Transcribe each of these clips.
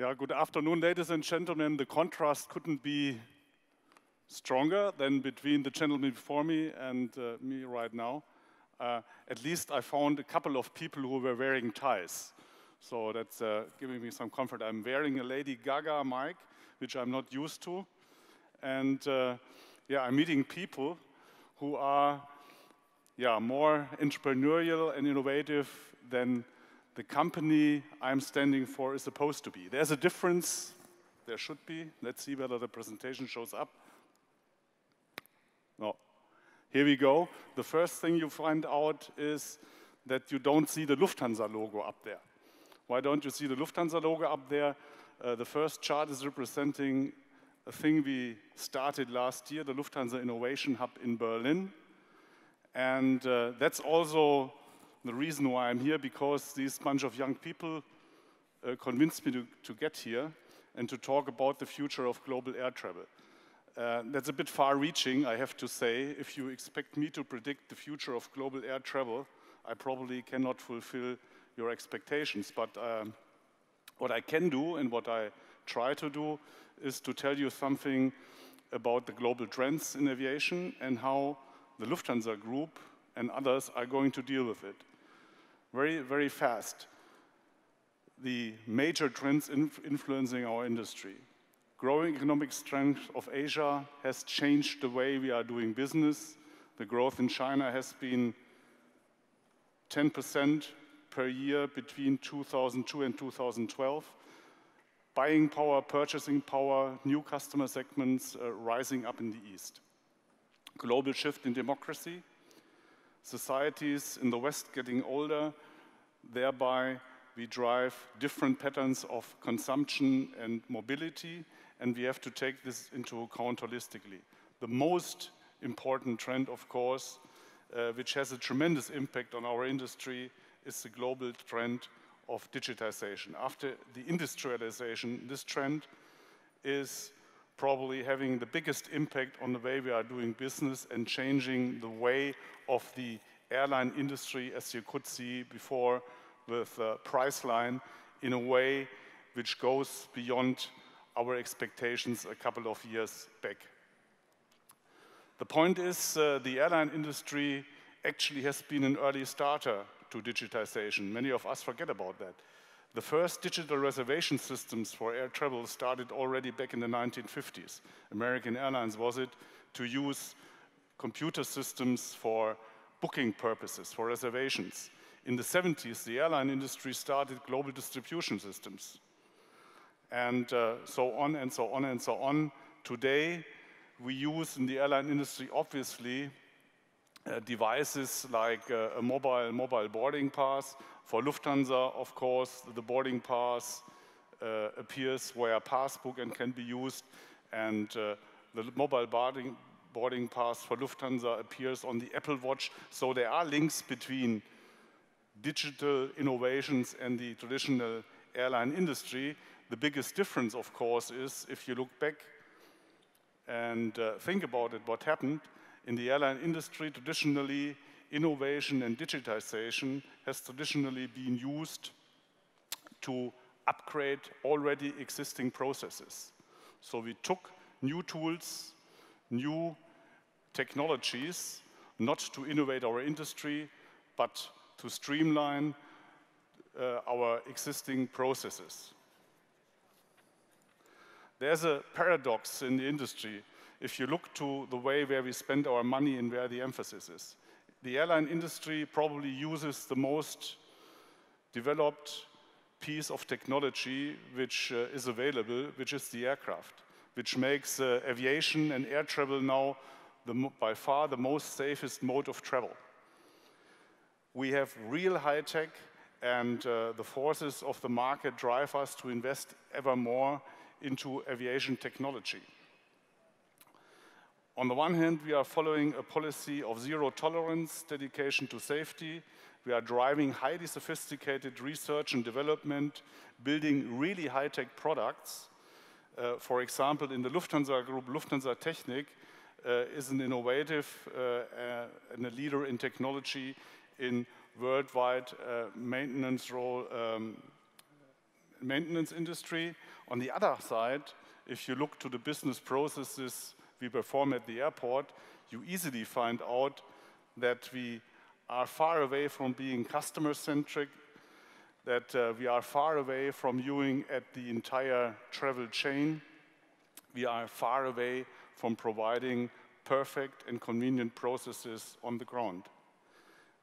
Yeah, good afternoon, ladies and gentlemen. The contrast couldn't be stronger than between the gentleman before me and me right now. At least I found a couple of people who were wearing ties. So that's giving me some comfort. I'm wearing a Lady Gaga mic, which I'm not used to. And yeah, I'm meeting people who are more entrepreneurial and innovative than the company I'm standing for is supposed to be. There's a difference. There should be. Let's see whether the presentation shows up. No. Here we go. The first thing you find out is that you don't see the Lufthansa logo up there. Why don't you see the Lufthansa logo up there? The first chart is representing a thing we started last year, the Lufthansa Innovation Hub in Berlin. And that's also the reason why I'm here, because this bunch of young people convinced me to get here and to talk about the future of global air travel. That's a bit far-reaching, I have to say. If you expect me to predict the future of global air travel, I probably cannot fulfill your expectations. But what I can do and what I try to do is to tell you something about the global trends in aviation and how the Lufthansa Group and others are going to deal with it. Very, very fast. The major trends influencing our industry. Growing economic strength of Asia has changed the way we are doing business. The growth in China has been 10% per year between 2002 and 2012. Buying power, purchasing power, new customer segments rising up in the East. Global shift in democracy. Societies in the West getting older, thereby we drive different patterns of consumption and mobility, and we have to take this into account holistically. The most important trend, of course, which has a tremendous impact on our industry, is the global trend of digitization. After the industrialization, this trend is probably having the biggest impact on the way we are doing business and changing the way of the airline industry, as you could see before with Priceline, in a way which goes beyond our expectations a couple of years back. The point is, the airline industry actually has been an early starter to digitization. Many of us forget about that. The first digital reservation systems for air travel started already back in the 1950s. American Airlines was it to use computer systems for booking purposes, for reservations. In the 70s, the airline industry started global distribution systems. And so on and so on and so on. Today, we use in the airline industry, obviously, devices like a mobile boarding pass. For Lufthansa, of course, the boarding pass appears via passbook and can be used, and the mobile boarding pass for Lufthansa appears on the Apple Watch. So there are links between digital innovations and the traditional airline industry. The biggest difference, of course, is if you look back and think about it, what happened. In the airline industry, traditionally, innovation and digitization has traditionally been used to upgrade already existing processes. So we took new tools, new technologies, not to innovate our industry, but to streamline our existing processes. There's a paradox in the industry. If you look to the way where we spend our money and where the emphasis is. The airline industry probably uses the most developed piece of technology which is available, which is the aircraft, which makes aviation and air travel now by far the most safest mode of travel. We have real high tech, and the forces of the market drive us to invest ever more into aviation technology. On the one hand, we are following a policy of zero tolerance, dedication to safety. We are driving highly sophisticated research and development, building really high-tech products. For example, in the Lufthansa Group, Lufthansa Technik is an innovative and a leader in technology in worldwide maintenance role maintenance industry. On the other side, if you look to the business processes we perform at the airport, you easily find out that we are far away from being customer-centric, that we are far away from viewing at the entire travel chain. We are far away from providing perfect and convenient processes on the ground.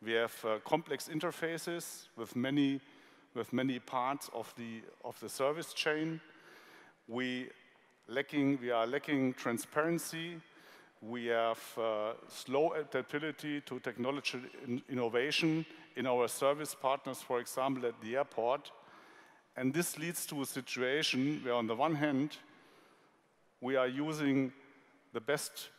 We have complex interfaces with many parts of the service chain. We are lacking transparency. We have slow adaptability to technology innovation in our service partners, for example, at the airport. And this leads to a situation where, on the one hand, we are using the best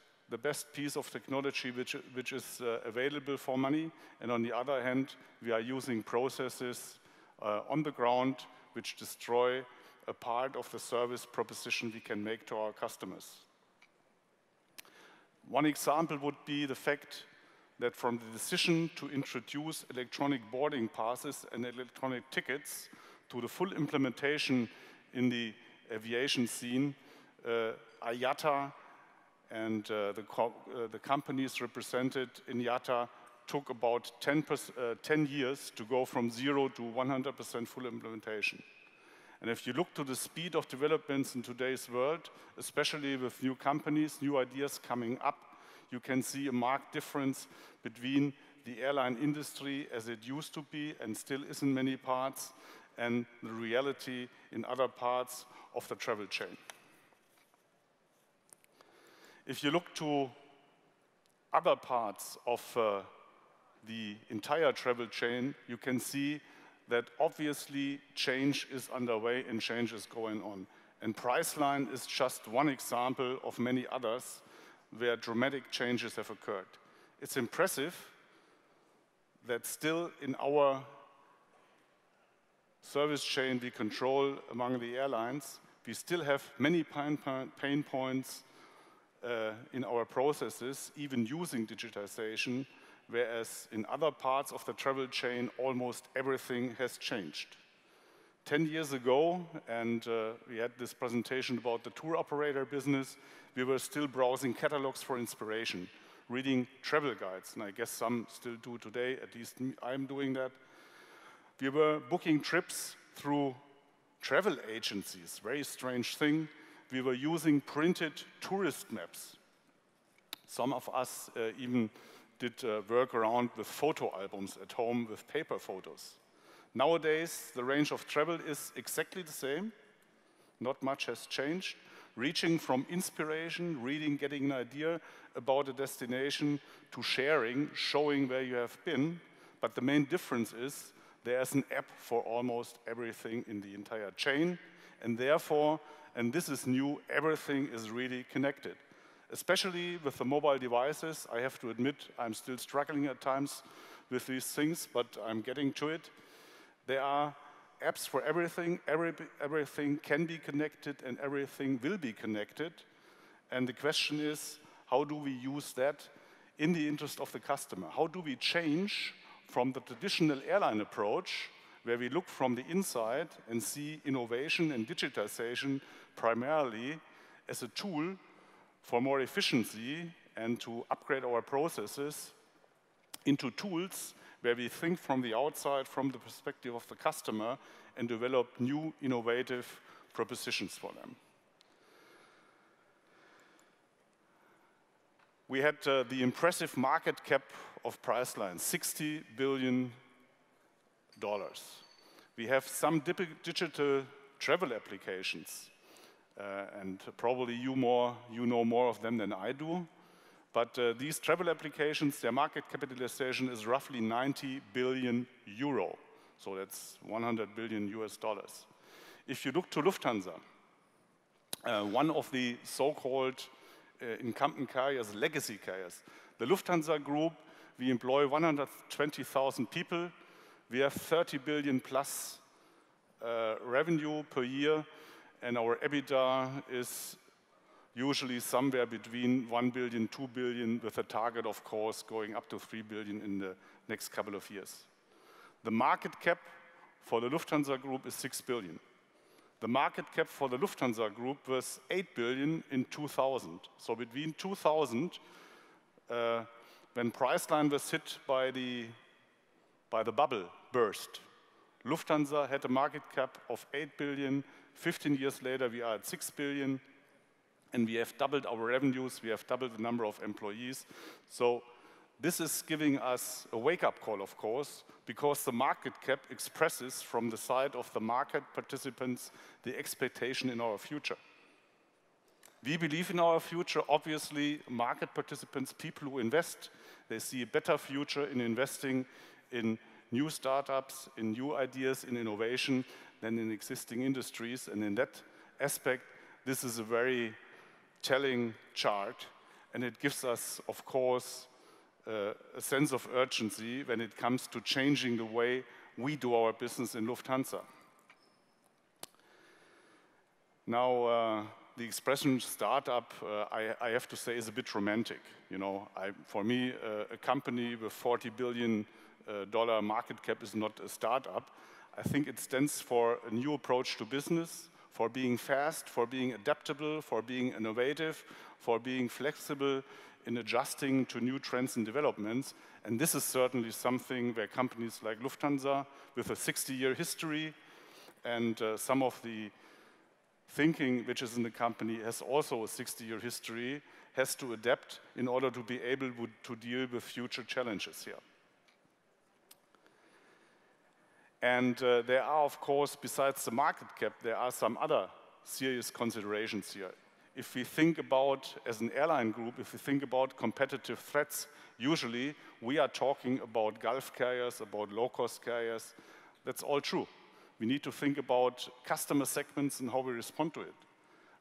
piece of technology which is available for money, and on the other hand, we are using processes on the ground which destroy a part of the service proposition we can make to our customers. One example would be the fact that from the decision to introduce electronic boarding passes and electronic tickets to the full implementation in the aviation scene, IATA and the companies represented in IATA took about 10 years to go from 0 to 100% full implementation. And if you look to the speed of developments in today's world, especially with new companies, new ideas coming up, you can see a marked difference between the airline industry as it used to be and still is in many parts, and the reality in other parts of the travel chain. If you look to other parts of the entire travel chain, you can see that obviously change is underway and change is going on. And Priceline is just one example of many others where dramatic changes have occurred. It's impressive that still in our service chain we control among the airlines, we still have many pain points in our processes, even using digitization, whereas in other parts of the travel chain, almost everything has changed. 10 years ago, and we had this presentation about the tour operator business, we were still browsing catalogs for inspiration, reading travel guides, and I guess some still do today, at least I'm doing that. We were booking trips through travel agencies, very strange thing. We were using printed tourist maps. Some of us even did work around with photo albums at home with paper photos. Nowadays, the range of travel is exactly the same. Not much has changed. Reaching from inspiration, reading, getting an idea about a destination, to sharing, showing where you have been. But the main difference is there's an app for almost everything in the entire chain, and therefore, and this is new, everything is really connected. Especially with the mobile devices, I have to admit I'm still struggling at times with these things, but I'm getting to it. There are apps for everything. Everything can be connected and everything will be connected. And the question is, how do we use that in the interest of the customer? How do we change from the traditional airline approach, where we look from the inside and see innovation and digitization primarily as a tool for more efficiency and to upgrade our processes, into tools where we think from the outside, from the perspective of the customer, and develop new innovative propositions for them. We had the impressive market cap of Priceline, $60 billion. We have some digital travel applications, and probably you know more of them than I do. But these travel applications, their market capitalization is roughly 90 billion euro. So that's 100 billion US dollars. If you look to Lufthansa, one of the so-called incumbent carriers, legacy carriers, the Lufthansa Group, we employ 120,000 people. We have 30 billion plus revenue per year, and our EBITDA is usually somewhere between 1 billion, 2 billion, with a target, of course, going up to 3 billion in the next couple of years. The market cap for the Lufthansa Group is 6 billion. The market cap for the Lufthansa Group was 8 billion in 2000. So between 2000, when Priceline was hit by the bubble burst, Lufthansa had a market cap of 8 billion. 15 years later, we are at 6 billion, and we have doubled our revenues, we have doubled the number of employees. So this is giving us a wake-up call, of course, because the market cap expresses from the side of the market participants the expectation in our future. We believe in our future. Obviously, market participants, people who invest, they see a better future in investing in new startups, in new ideas, in innovation than in existing industries. And in that aspect, this is a very telling chart, and it gives us, of course, a sense of urgency when it comes to changing the way we do our business in Lufthansa. Now, the expression startup, I have to say, is a bit romantic. You know, for me, a company with $40 billion market cap is not a startup. I think it stands for a new approach to business, for being fast, for being adaptable, for being innovative, for being flexible in adjusting to new trends and developments. And this is certainly something where companies like Lufthansa, with a 60-year history, and some of the thinking which is in the company has also a 60-year history, has to adapt in order to be able to deal with future challenges here. And there are, of course, besides the market cap, there are some other serious considerations here. If we think about, as an airline group, if we think about competitive threats, usually we are talking about Gulf carriers, about low-cost carriers. That's all true. We need to think about customer segments and how we respond to it.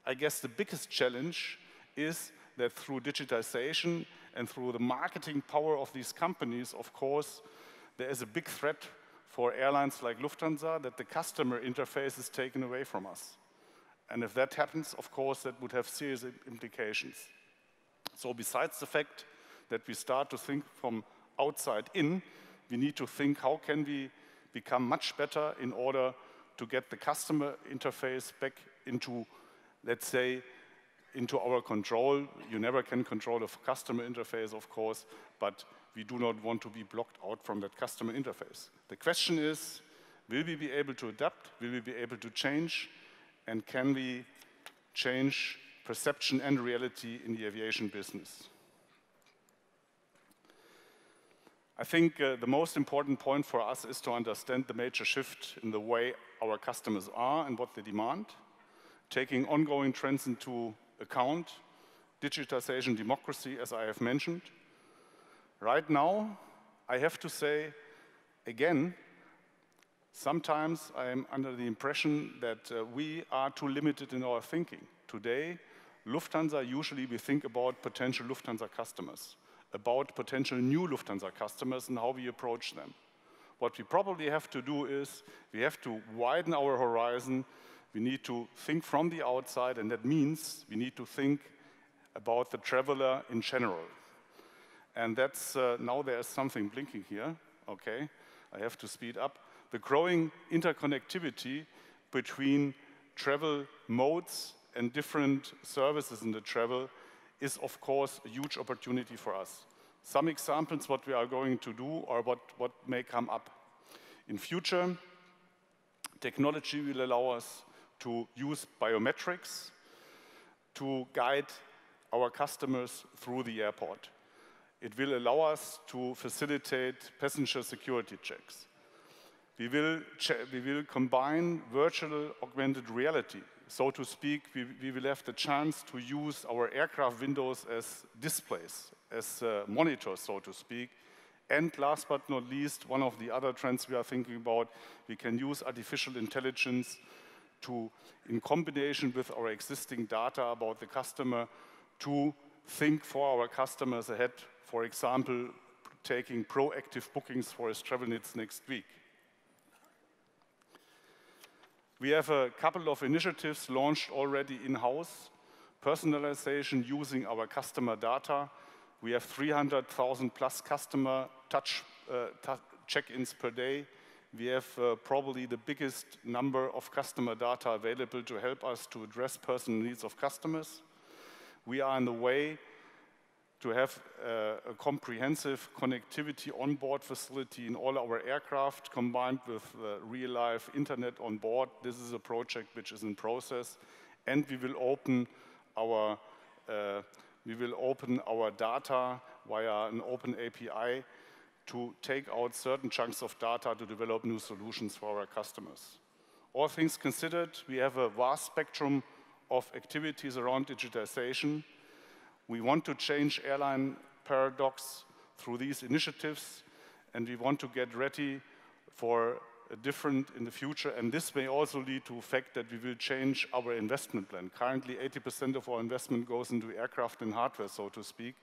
I guess the biggest challenge is that through digitization and through the marketing power of these companies, of course, there is a big threat for airlines like Lufthansa that the customer interface is taken away from us. And if that happens, of course, that would have serious implications. So besides the fact that we start to think from outside in, we need to think how can we become much better in order to get the customer interface back into, let's say, into our control. You never can control a customer interface, of course, but we do not want to be blocked out from that customer interface. The question is, will we be able to adapt? Will we be able to change? And can we change perception and reality in the aviation business? I think the most important point for us is to understand the major shift in the way our customers are and what they demand, taking ongoing trends into account, digitization, democracy, as I have mentioned. Right now, I have to say, again, sometimes I am under the impression that we are too limited in our thinking. Today, Lufthansa, usually we think about potential Lufthansa customers, about potential new Lufthansa customers and how we approach them. What we probably have to do is we have to widen our horizon. We need to think from the outside, and that means we need to think about the traveler in general. And that's, now there is something blinking here. Okay, I have to speed up. The growing interconnectivity between travel modes and different services in the travel is, of course, a huge opportunity for us. Some examples what we are going to do or what may come up. In future, technology will allow us to use biometrics to guide our customers through the airport. It will allow us to facilitate passenger security checks. We will combine virtual augmented reality. So to speak, we will have the chance to use our aircraft windows as displays, as monitors, so to speak. And last but not least, one of the other trends we are thinking about, we can use artificial intelligence to, in combination with our existing data about the customer, to think for our customers ahead, for example, taking proactive bookings for his travel needs next week. We have a couple of initiatives launched already in-house. Personalization using our customer data. We have 300,000 plus customer check-ins per day. We have probably the biggest number of customer data available to help us to address personal needs of customers. We are on the way to have a comprehensive connectivity onboard facility in all our aircraft combined with real-life internet on board. This is a project which is in process, and we will open our data via an open API to take out certain chunks of data to develop new solutions for our customers. All things considered, we have a vast spectrum of activities around digitization. We want to change airline paradox through these initiatives, and we want to get ready for a different in the future. And this may also lead to the fact that we will change our investment plan. Currently, 80% of our investment goes into aircraft and hardware, so to speak.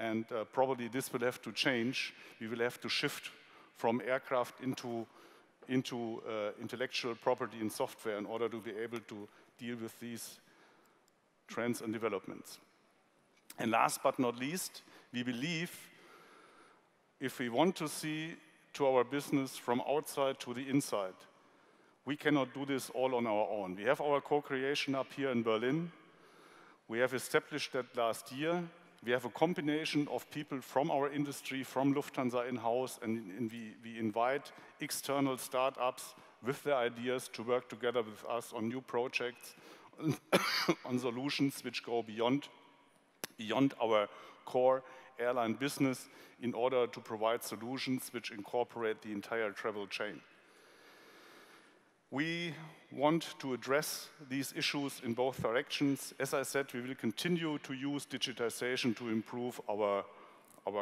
And probably this will have to change. We will have to shift from aircraft into intellectual property and software in order to be able to deal with these trends and developments. And last but not least, we believe if we want to see to our business from outside to the inside, we cannot do this all on our own. We have our co-creation hub here in Berlin. We have established that last year. We have a combination of people from our industry, from Lufthansa in-house, and we invite external startups with their ideas to work together with us on new projects, on solutions which go beyond our core airline business in order to provide solutions which incorporate the entire travel chain. We want to address these issues in both directions. As I said, we will continue to use digitization to improve our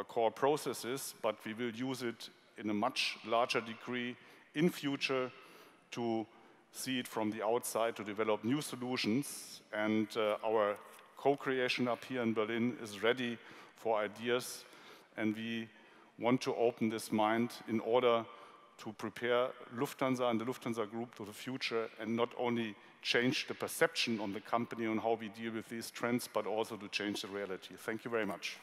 core processes, but we will use it in a much larger degree in future to see it from the outside to develop new solutions. And our co-creation up here in Berlin is ready for ideas, and we want to open this mind in order to prepare Lufthansa and the Lufthansa Group to the future, and not only change the perception on the company on how we deal with these trends, but also to change the reality. Thank you very much.